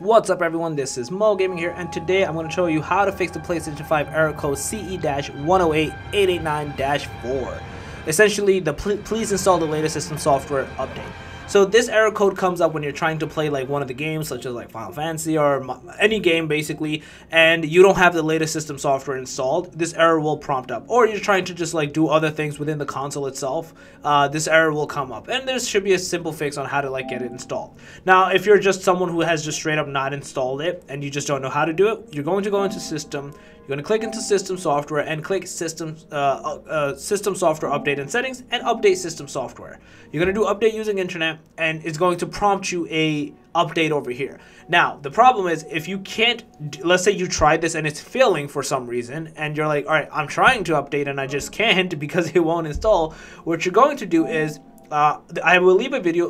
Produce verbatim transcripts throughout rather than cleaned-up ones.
What's up everyone, this is Moe Gaming here, and today I'm going to show you how to fix the PlayStation five error code C E one zero eight eight eight nine dash four. Essentially, the pl please install the latest system software update. So this error code comes up when you're trying to play like one of the games, such as like Final Fantasy or any game basically, and you don't have the latest system software installed. This error will prompt up, or you're trying to just like do other things within the console itself. Uh, this error will come up, and there should be a simple fix on how to like get it installed. Now, if you're just someone who has just straight up not installed it and you just don't know how to do it, you're going to go into System. You're going to click into System Software and click System uh, uh, System Software Update and Settings, and Update System Software. You're going to do Update Using Internet, and it's going to prompt you a update over here. Now, the problem is if you can't, let's say you tried this and it's failing for some reason, and you're like, all right, I'm trying to update and I just can't because it won't install. What you're going to do is Uh, I will leave a video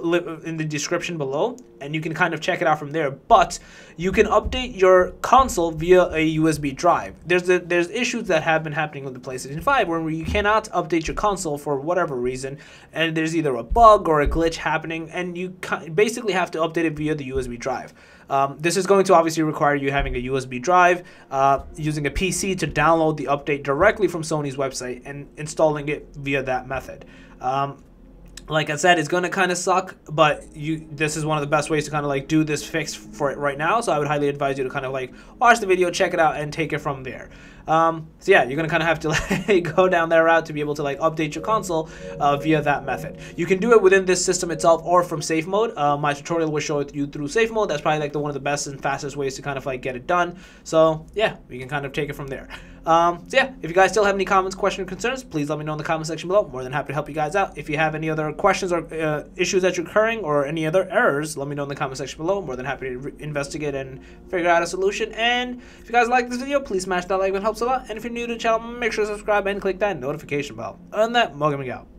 in the description below, and you can kind of check it out from there. But you can update your console via a U S B drive. There's a, there's issues that have been happening with the PlayStation five where you cannot update your console for whatever reason, and there's either a bug or a glitch happening, and you basically have to update it via the U S B drive. Um, this is going to obviously require you having a U S B drive, uh, using a P C to download the update directly from Sony's website and installing it via that method. Um, Like I said, it's going to kind of suck, but you this is one of the best ways to kind of like do this fix for it right now. So I would highly advise you to kind of like watch the video, check it out, and take it from there. Um, so yeah, you're going to kind of have to like go down that route to be able to like update your console uh, via that method. You can do it within this system itself or from safe mode. Uh, my tutorial will show it you through safe mode. That's probably like the one of the best and fastest ways to kind of like get it done. So yeah, we can kind of take it from there. Um, so yeah, if you guys still have any comments, questions, or concerns, please let me know in the comment section below. I'm more than happy to help you guys out. If you have any other questions or uh, issues that you're occurring or any other errors, let me know in the comment section below. I'm more than happy to investigate and figure out a solution. And if you guys like this video, please smash that like button, helps a lot. And if you're new to the channel, make sure to subscribe and click that notification bell. Other than that, Moe Gaming out.